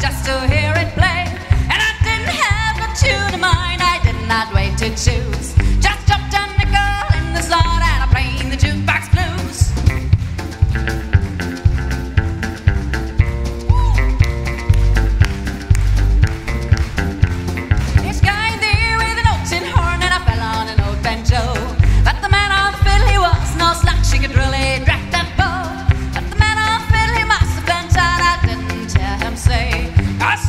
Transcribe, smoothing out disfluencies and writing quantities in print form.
just to hear it play. And I didn't have a tune in mind, I did not wait to choose. Just jumped on the girl in the slot and I played the jukebox blues. This guy there with an oaten horn, and I fell on an old banjo. But the man on the fiddle, he was no slack, she could really drag that bow. But the man on the fiddle, he must have been tired, I didn't hear him say, 'Cause